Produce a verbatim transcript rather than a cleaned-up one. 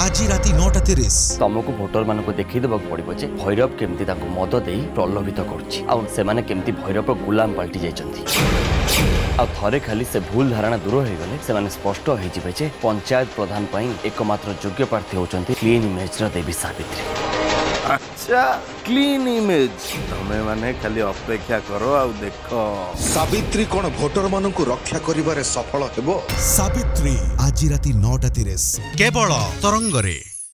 आज राति नौटा तीस तुमको भोटर मान को देखी देवा पड़ो जे भैरव केमती मद दे प्रलोभित करमती भैरव गुलाम पलटि जा थरे खाली से भूल धारणा दूर हो गले से स्पष्ट हो पंचायत प्रधान एकमात्र योग्य प्रार्थी होती क्लीन इमेज देवी सावित्री। अच्छा क्लीन इमेज तुम्हें माने खाली अपेक्षा करो आउ देखो सावित्री कौन भोटर मानू को रक्षा करिवारे सफल हेबो। सावित्री आज राति नौटा तीस केवल तरंगरे।